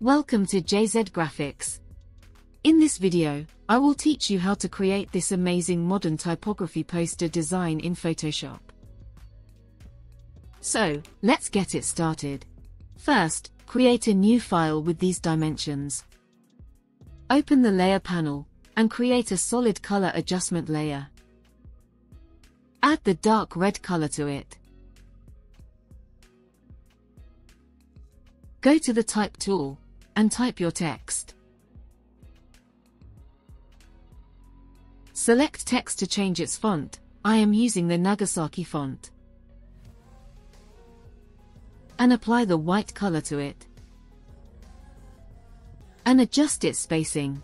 Welcome to JZ Graphics. In this video, I will teach you how to create this amazing modern typography poster design in Photoshop. So, let's get it started. First, create a new file with these dimensions. Open the layer panel, and create a solid color adjustment layer. Add the dark red color to it. Go to the Type tool, and type your text. Select text to change its font. I am using the Nagasaki font. And apply the white color to it. And adjust its spacing.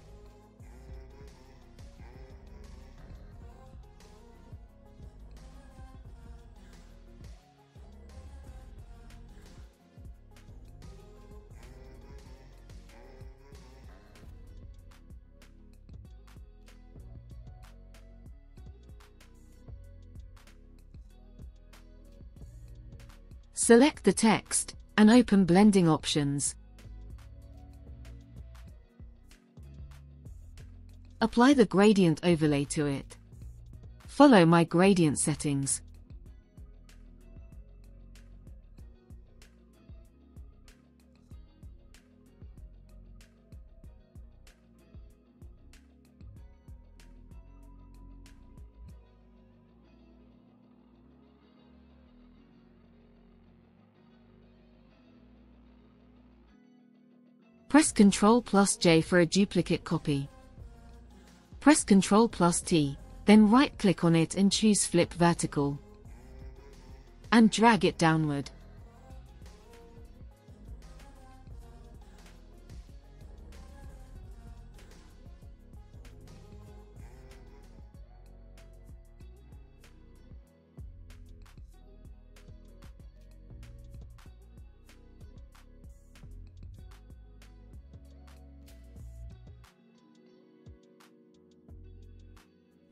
Select the text, and open blending options. Apply the gradient overlay to it. Follow my gradient settings. Press Ctrl+J for a duplicate copy. Press Ctrl+T, then right-click on it and choose Flip Vertical. And drag it downward.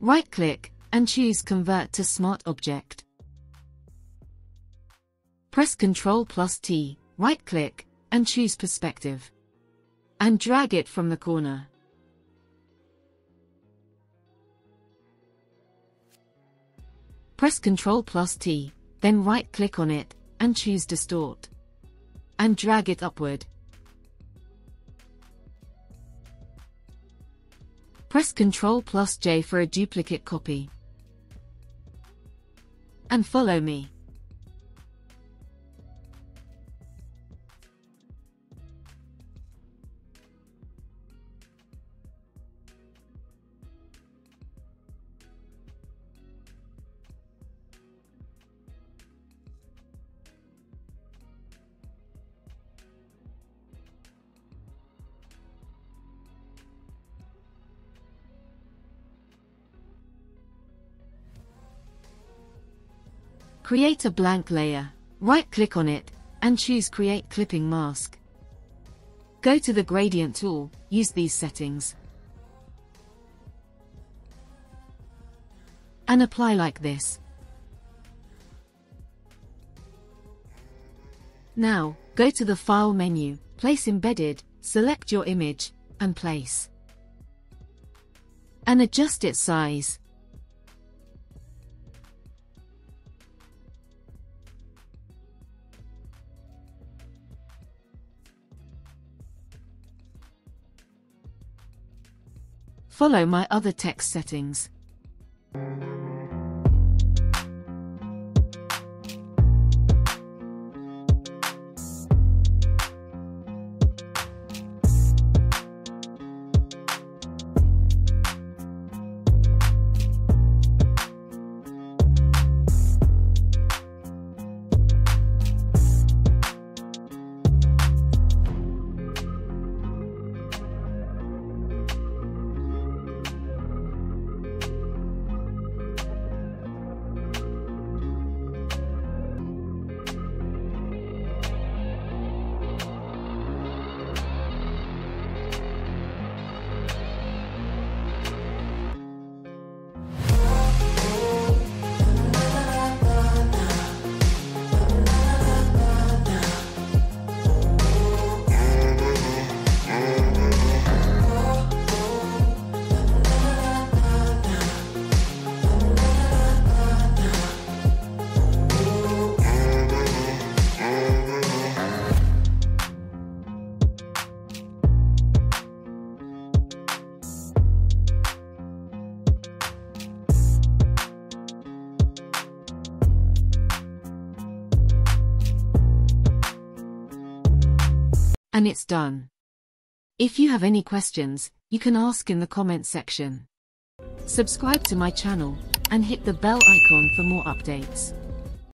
Right-click, and choose Convert to Smart Object. Press Ctrl+T, right-click, and choose Perspective. And drag it from the corner. Press Ctrl+T, then right-click on it, and choose Distort. And drag it upward. Press Ctrl+J for a duplicate copy. And follow me. Create a blank layer, right-click on it, and choose Create Clipping Mask. Go to the Gradient tool, use these settings. And apply like this. Now, go to the File menu, Place Embedded, select your image, and place. And adjust its size. Follow my other text settings. And it's done. If you have any questions, you can ask in the comment section. Subscribe to my channel and hit the bell icon for more updates.